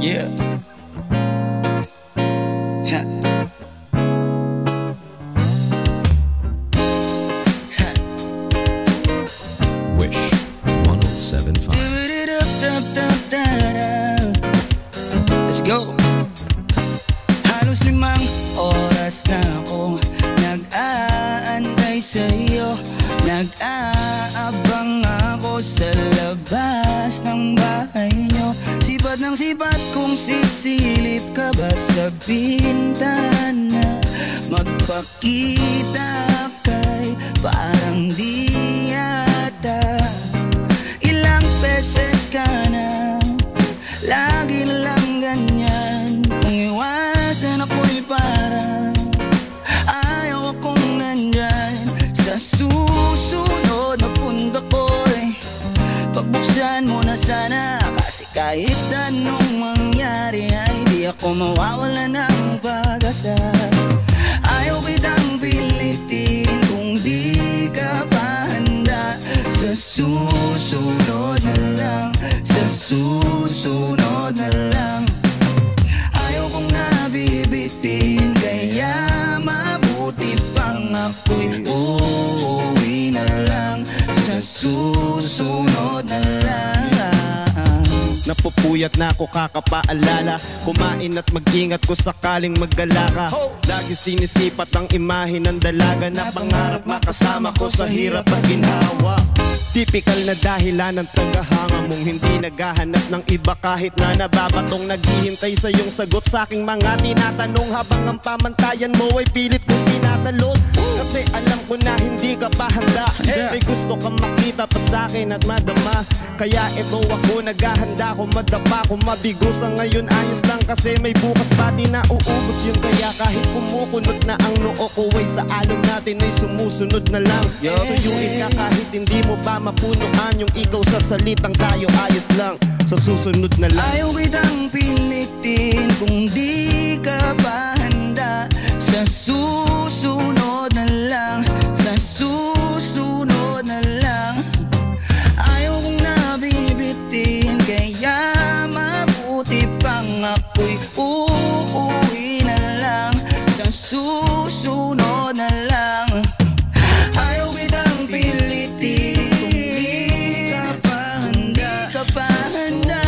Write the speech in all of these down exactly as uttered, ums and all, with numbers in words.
Yeah. Ha. Ha. Wish one oh seven point five. Let's go. Halos limang oras na akong nag-aantay sa'yo. Nag-aabang ako sa labas ng bahay niyo. Sipat ng sipat kung sisilip ka ba sa bintana. Magpakita kay parang di ata. Ilang beses ka na, lagi lang ganyan. Kung iwasan ako'y parang ayaw akong nandyan. Sa susunod na punta ko'y pagbuksan mo na sana. Kahit anong mangyari ay di ako mawawala ng pag-asa. Ayaw kitang pilitin kung di ka pa handa. Sa susunod na lang, sa susunod na lang. Ayaw kong nabibitin kaya mabuti pang ako'y uuwi na lang. Sa susunod na lang. Napupuyat na ako kakapaalala. Kumain at mag-ingat ko sakaling maggala ka. Lagi sinisipat ang imahe ng dalaga na pangarap makasama ko sa hirap at ginawa. Tipikal na dahilan ng tagahanga mong hindi naghahanap ng iba kahit na nababatong naghihintay sa iyong sagot sa aking mga tinatanong. Habang ang pamantayan mo ay pilit kong tinatalon, kasi alam ko na hindi ka pa handa. May gusto kang makita pa sa akin at madama, kaya ito ako naghahanda. Kung madapa, kung mabigo sa ngayon, ayos lang kasi may bukas pa di na uubos yun. Kaya kahit kumukunot na ang noo ko ay sa alon natin ay sumusunod na lang. Suyuin ka kahit hindi mo pa mapunuan yung ikaw sa salitang tayo, ayos lang. Sa susunod na lang. Ayaw kitang pilitin kung di ka pa handa. Sa susunod na lang, sa susunod na lang. Ayaw kong nabibitin kaya mabuti pang ako'y uuwi na lang. Sa susunod na lang. Ayaw kitang pilitin kung di ka pa handa. Di ka pa handa.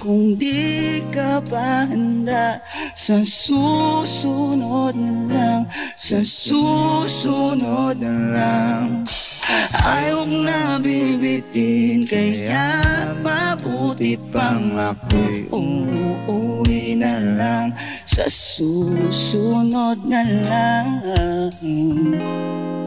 Kung di ka pa handa, sa susunod na lang, sa susunod na lang. Ayaw kong nabibitin kaya mabuti pang ako'y uuwi na lang. Sa susunod na lang.